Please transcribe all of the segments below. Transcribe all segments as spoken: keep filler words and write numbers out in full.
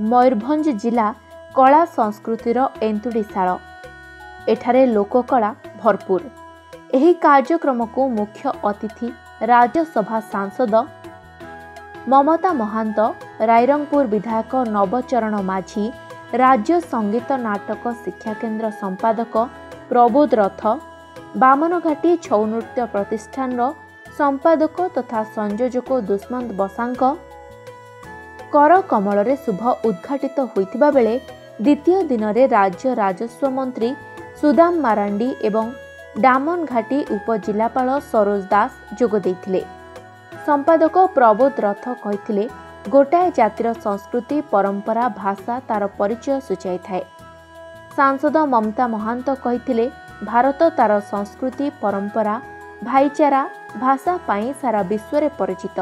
मयूरभंज जिला कला संस्कृतिर एंतुड़ीशाला एठारे लोककला भरपूर। एही कार्यक्रम को मुख्य अतिथि राज्यसभा सांसद ममता महांत, रायरंगपुर विधायक नवचरण माझी, राज्य संगीत नाटक शिक्षा केन्द्र संपादक प्रबोध रथ, बामनघाटी छौ नृत्य प्रतिष्ठान संपादक तथा संयोजक दुष्मंत बसा कर कमल शुभ उद्घाटित होता बेले द्वितीय दिन में राज्य राजस्व मंत्री सुदाम मारांडी एवं डामनघाटी उपजिलापाल सरोज दास जोगदे। संपादक प्रबोध रथ कही गोटाए जातिर संस्कृति, परंपरा, भाषा तार परिचय सूचाई थाए। सांसद ममता महांत कही भारत तार संस्कृति, परंपरा, भाईचारा, भाषा पाई सारा विश्व परिचित।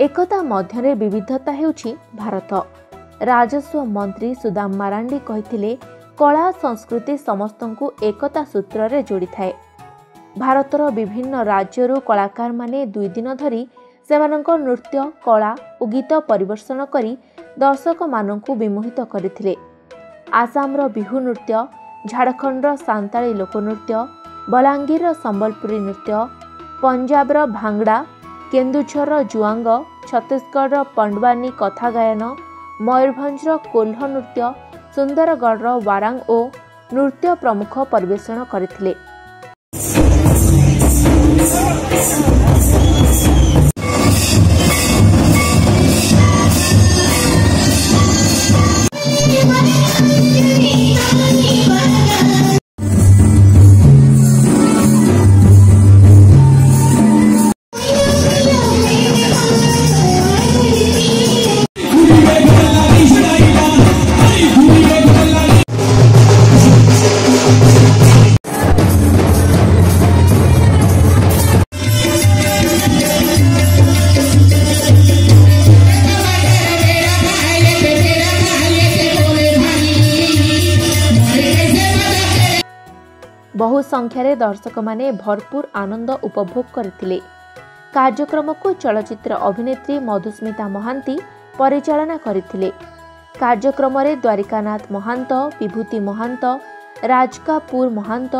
एकता मध्यरे विविधता हेउछि भारत। राजस्व मंत्री सुदाम मारांडी कही कला संस्कृति समस्तंकु एकता सूत्र रे जोड़ी थाए। भारतर विभिन्न राज्यरु कलाकार माने दुई दिन धरी सेमानंको नृत्य, कला और गीत परिवर्षण करी दर्शक मानंकु विमोहित करथिले। आसामर बिहू नृत्य, झारखंडर सांताली लोकनृत्य, बलांगीरर संबलपुरी नृत्य, पंजाबर भांगड़ा, केन्दुझरर जुआंग, छत्तीसगढ़र पंडवानी कथा गायन, मयूरभंजर कोल्ह नृत्य, सुंदरगढ़र वारांग ओ नृत्य प्रमुख परिवेषण करथिले। बहु संख्यारे दर्शक माने भरपूर आनंद उपभोग करथिले। कार्यक्रम को चलचित्र अभिनेत्री मधुस्मिता महांती परिचालना करथिले। कार्यक्रम रे द्वारिकानाथ महांत, विभूति महांत, राजकापूर महांत,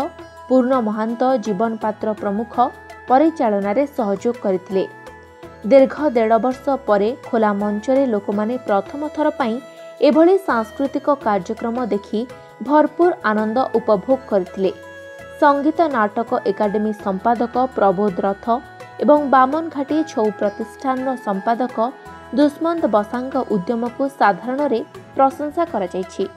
पूर्ण महांत, जीवन पात्र प्रमुख परिचालना रे सहयोग करथिले। दीर्घ डेढ़ वर्ष परे खोला मंच रे लोक माने प्रथम थर पई एभली सांस्कृतिक कार्यक्रम देखि भरपूर आनंद उपभोग करथिले। संगीत नाटक एकाडेमी संपादक प्रबोध रथ एवं बामनघाटी छौ प्रतिष्ठान संपादक दुष्मंत बसांग उद्यम को साधारण रे प्रशंसा करा जायछि।